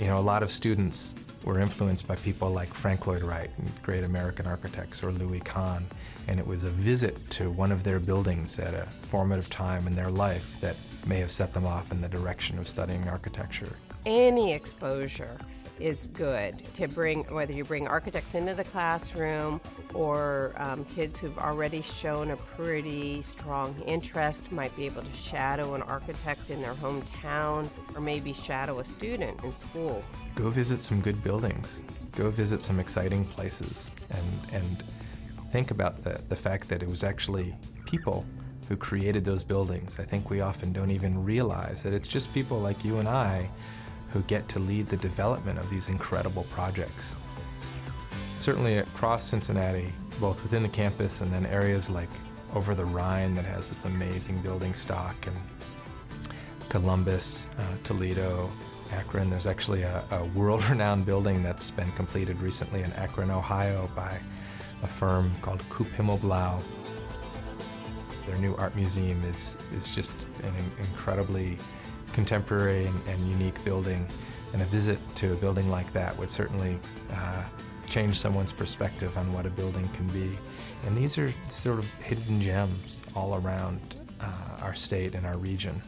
You know, a lot of students were influenced by people like Frank Lloyd Wright, great American architects, or Louis Kahn, and it was a visit to one of their buildings at a formative time in their life that may have set them off in the direction of studying architecture. Any exposure is good to bring, whether you bring architects into the classroom or kids who've already shown a pretty strong interest, might be able to shadow an architect in their hometown or maybe shadow a student in school. Go visit some good buildings. Go visit some exciting places and think about the fact that it was actually people who created those buildings. I think we often don't even realize that it's just people like you and I who get to lead the development of these incredible projects. Certainly across Cincinnati, both within the campus and then areas like Over the Rhine that has this amazing building stock, and Columbus, Toledo, Akron. There's actually a world-renowned building that's been completed recently in Akron, Ohio by a firm called Coop Himmelb(l)au. Their new art museum is just an incredibly contemporary and unique building, and a visit to a building like that would certainly change someone's perspective on what a building can be. And these are sort of hidden gems all around our state and our region.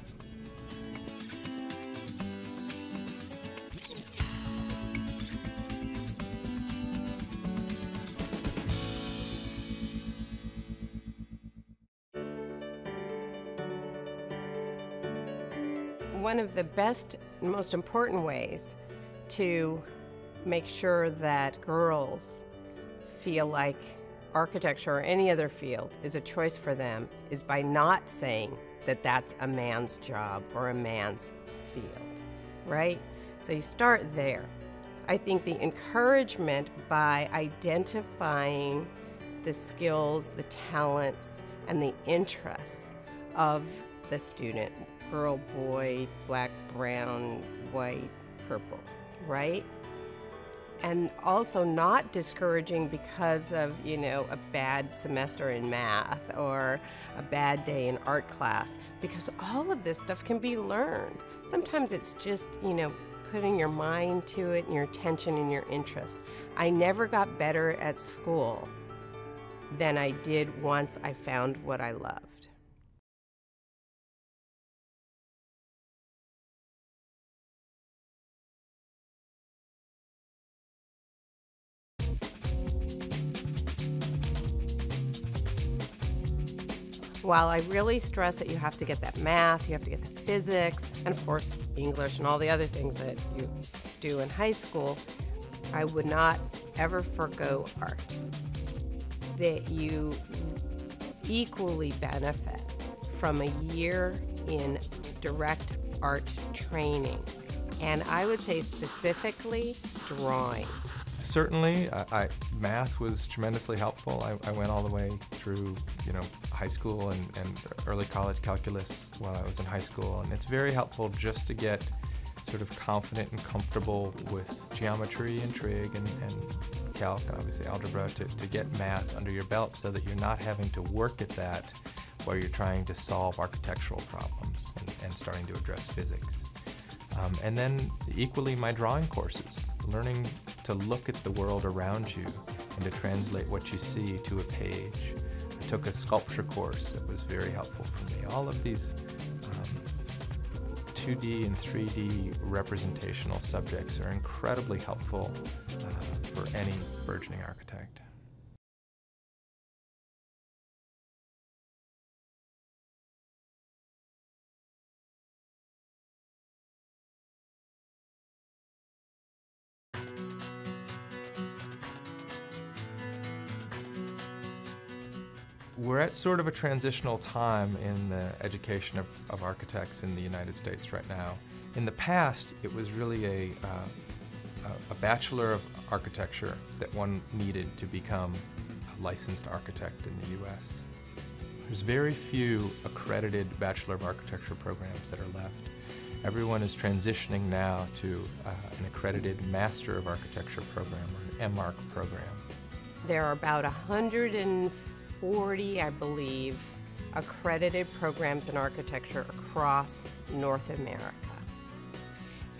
One of the best and most important ways to make sure that girls feel like architecture or any other field is a choice for them is by not saying that that's a man's job or a man's field, right? So you start there. I think the encouragement by identifying the skills, the talents, and the interests of the student, girl, boy, black, brown, white, purple, right? And also not discouraging because of, you know, a bad semester in math or a bad day in art class, because all of this stuff can be learned. Sometimes it's just, you know, putting your mind to it and your attention and your interest. I never got better at school than I did once I found what I loved. While I really stress that you have to get that math, you have to get the physics, and of course English and all the other things that you do in high school, I would not ever forgo art. That you equally benefit from a year in direct art training, and I would say specifically drawing. Certainly, math was tremendously helpful. I went all the way through, you know, high school and early college calculus while I was in high school, and it's very helpful just to get sort of confident and comfortable with geometry and trig and calc and obviously algebra to get math under your belt so that you're not having to work at that while you're trying to solve architectural problems and starting to address physics. And then equally my drawing courses, learning to look at the world around you and to translate what you see to a page. I took a sculpture course that was very helpful for me. All of these 2D and 3D representational subjects are incredibly helpful for any burgeoning architect. We're at sort of a transitional time in the education of architects in the United States right now. In the past, it was really a Bachelor of Architecture that one needed to become a licensed architect in the U.S. There's very few accredited Bachelor of Architecture programs that are left. Everyone is transitioning now to an accredited Master of Architecture program, or an M.A.R.C. program. There are about 140, I believe, accredited programs in architecture across North America.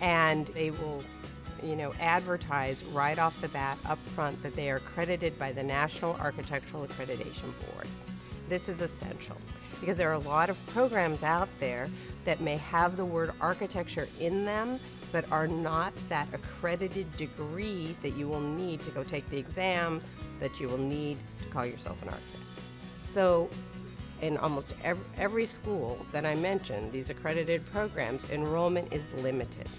And they will advertise right off the bat up front that they are accredited by the National Architectural Accreditation Board. This is essential because there are a lot of programs out there that may have the word architecture in them but are not that accredited degree that you will need to go take the exam, that you will need to call yourself an architect. So in almost every school that I mentioned, these accredited programs, enrollment is limited.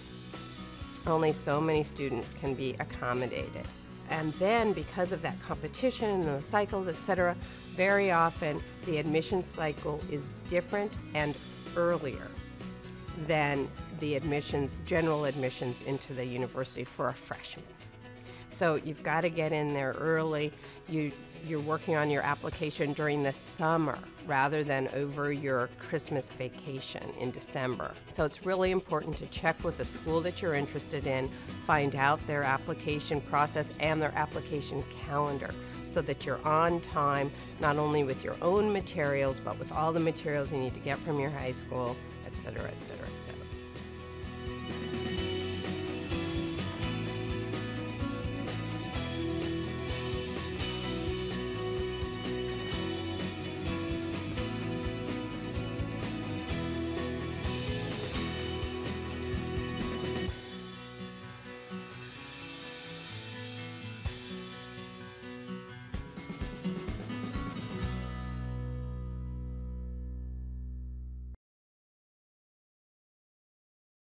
Only so many students can be accommodated. And then because of that competition and the cycles, etc., very often the admission cycle is different and earlier than the admissions, general admissions into the university for a freshman. So you've got to get in there early. You're working on your application during the summer rather than over your Christmas vacation in December. So it's really important to check with the school that you're interested in, find out their application process and their application calendar so that you're on time, not only with your own materials, but with all the materials you need to get from your high school, et cetera, et cetera, et cetera.